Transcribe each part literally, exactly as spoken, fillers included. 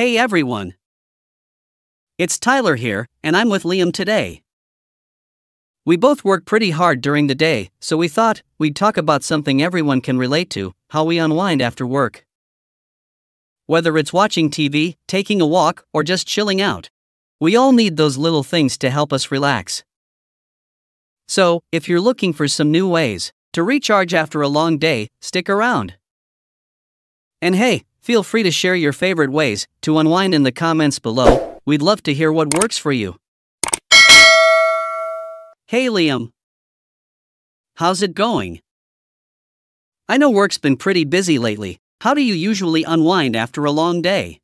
Hey everyone! It's Tyler here, and I'm with Liam today. We both work pretty hard during the day, so we thought we'd talk about something everyone can relate to, how we unwind after work. Whether it's watching T V, taking a walk, or just chilling out, we all need those little things to help us relax. So, if you're looking for some new ways to recharge after a long day, stick around. And hey, feel free to share your favorite ways to unwind in the comments below. We'd love to hear what works for you. Hey Liam. How's it going? I know work's been pretty busy lately. How do you usually unwind after a long day?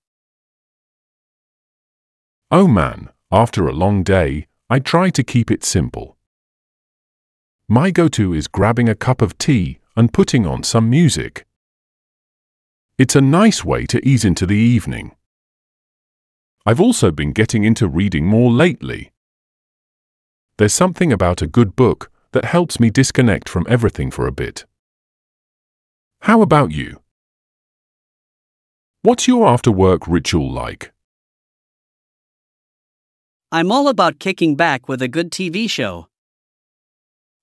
Oh man, after a long day, I try to keep it simple. My go-to is grabbing a cup of tea and putting on some music. It's a nice way to ease into the evening. I've also been getting into reading more lately. There's something about a good book that helps me disconnect from everything for a bit. How about you? What's your after-work ritual like? I'm all about kicking back with a good T V show.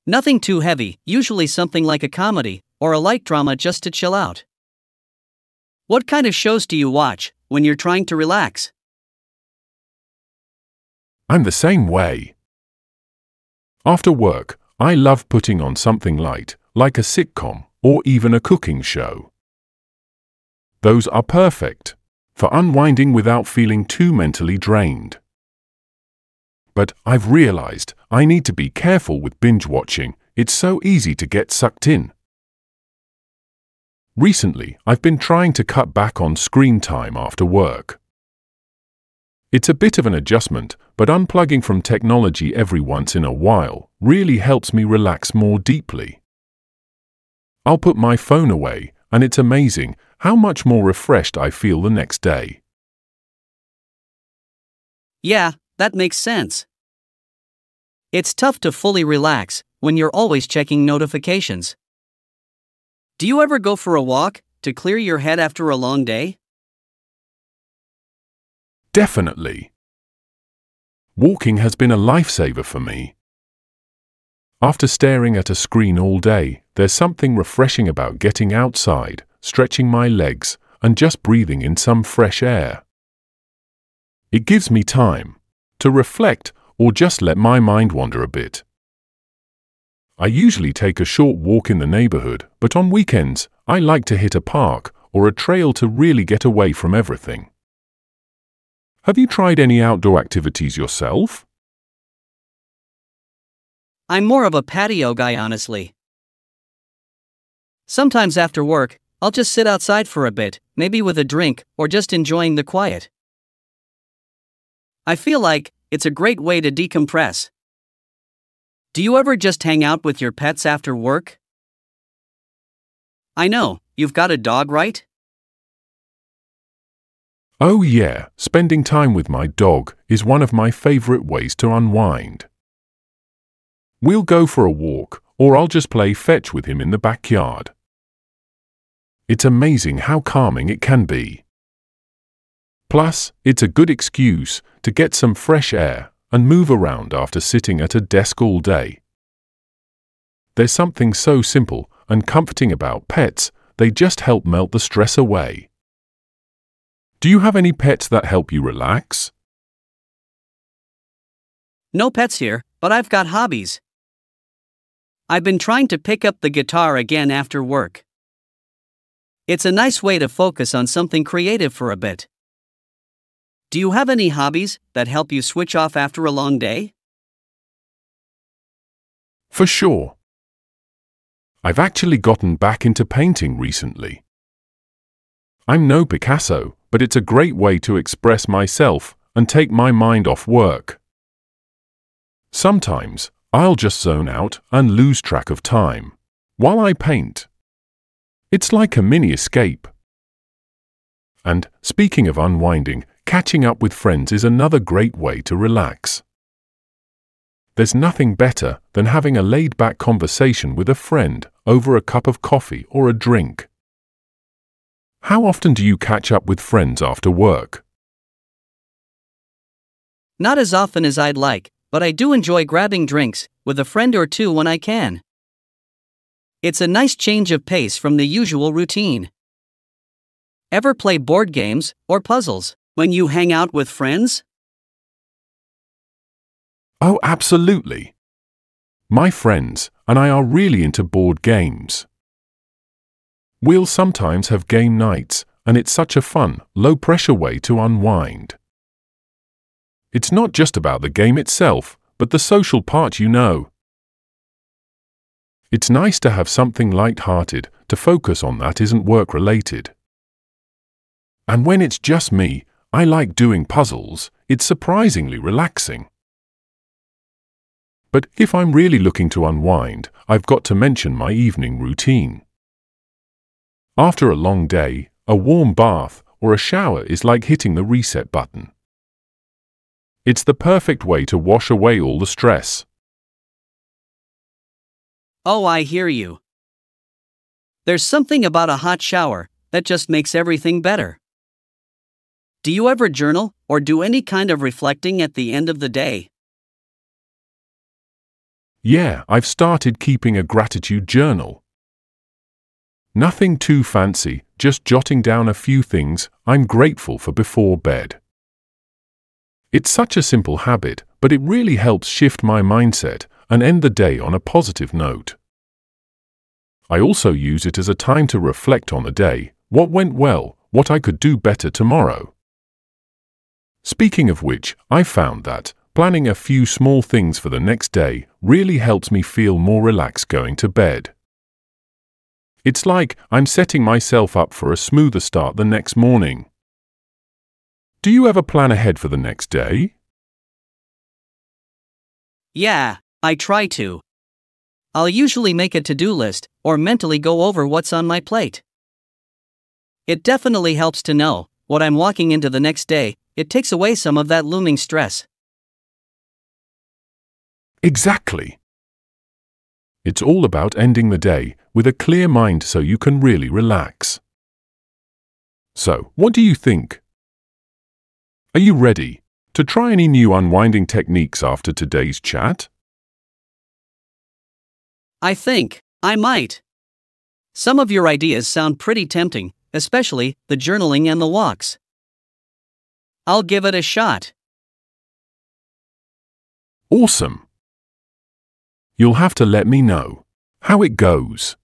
Nothing too heavy, usually something like a comedy or a light drama just to chill out. What kind of shows do you watch when you're trying to relax? I'm the same way. After work, I love putting on something light, like a sitcom or even a cooking show. Those are perfect for unwinding without feeling too mentally drained. But I've realized I need to be careful with binge watching. It's so easy to get sucked in. Recently, I've been trying to cut back on screen time after work. It's a bit of an adjustment, but unplugging from technology every once in a while really helps me relax more deeply. I'll put my phone away, and it's amazing how much more refreshed I feel the next day. Yeah, that makes sense. It's tough to fully relax when you're always checking notifications. Do you ever go for a walk to clear your head after a long day? Definitely. Walking has been a lifesaver for me. After staring at a screen all day, there's something refreshing about getting outside, stretching my legs, and just breathing in some fresh air. It gives me time to reflect or just let my mind wander a bit. I usually take a short walk in the neighborhood, but on weekends, I like to hit a park or a trail to really get away from everything. Have you tried any outdoor activities yourself? I'm more of a patio guy, honestly. Sometimes after work, I'll just sit outside for a bit, maybe with a drink or just enjoying the quiet. I feel like it's a great way to decompress. Do you ever just hang out with your pets after work? I know, you've got a dog, right? Oh yeah, spending time with my dog is one of my favorite ways to unwind. We'll go for a walk, or I'll just play fetch with him in the backyard. It's amazing how calming it can be. Plus, it's a good excuse to get some fresh air and move around after sitting at a desk all day. There's something so simple and comforting about pets, they just help melt the stress away. Do you have any pets that help you relax? No pets here, but I've got hobbies. I've been trying to pick up the guitar again after work. It's a nice way to focus on something creative for a bit. Do you have any hobbies that help you switch off after a long day? For sure. I've actually gotten back into painting recently. I'm no Picasso, but it's a great way to express myself and take my mind off work. Sometimes, I'll just zone out and lose track of time while I paint. It's like a mini escape. And, speaking of unwinding, catching up with friends is another great way to relax. There's nothing better than having a laid-back conversation with a friend over a cup of coffee or a drink. How often do you catch up with friends after work? Not as often as I'd like, but I do enjoy grabbing drinks with a friend or two when I can. It's a nice change of pace from the usual routine. Ever play board games or puzzles when you hang out with friends? Oh, absolutely. My friends and I are really into board games. We'll sometimes have game nights, and it's such a fun, low-pressure way to unwind. It's not just about the game itself, but the social part, you know. It's nice to have something light-hearted to focus on that isn't work-related. And when it's just me, I like doing puzzles. It's surprisingly relaxing. But if I'm really looking to unwind, I've got to mention my evening routine. After a long day, a warm bath or a shower is like hitting the reset button. It's the perfect way to wash away all the stress. Oh, I hear you. There's something about a hot shower that just makes everything better. Do you ever journal or do any kind of reflecting at the end of the day? Yeah, I've started keeping a gratitude journal. Nothing too fancy, just jotting down a few things I'm grateful for before bed. It's such a simple habit, but it really helps shift my mindset and end the day on a positive note. I also use it as a time to reflect on the day, what went well, what I could do better tomorrow. Speaking of which, I found that planning a few small things for the next day really helps me feel more relaxed going to bed. It's like I'm setting myself up for a smoother start the next morning. Do you ever plan ahead for the next day? Yeah, I try to. I'll usually make a to-do list or mentally go over what's on my plate. It definitely helps to know what I'm walking into the next day. It takes away some of that looming stress. Exactly. It's all about ending the day with a clear mind so you can really relax. So, what do you think? Are you ready to try any new unwinding techniques after today's chat? I think I might. Some of your ideas sound pretty tempting, especially the journaling and the walks. I'll give it a shot. Awesome. You'll have to let me know how it goes.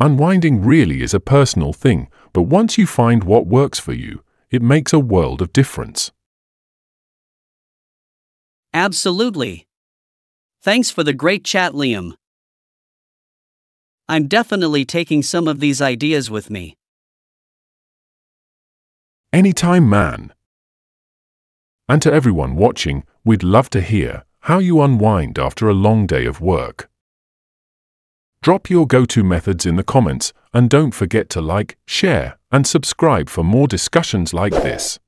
Unwinding really is a personal thing, but once you find what works for you, it makes a world of difference. Absolutely. Thanks for the great chat, Liam. I'm definitely taking some of these ideas with me. Anytime, man. And to everyone watching, we'd love to hear how you unwind after a long day of work. Drop your go-to methods in the comments, and don't forget to like, share, and subscribe for more discussions like this.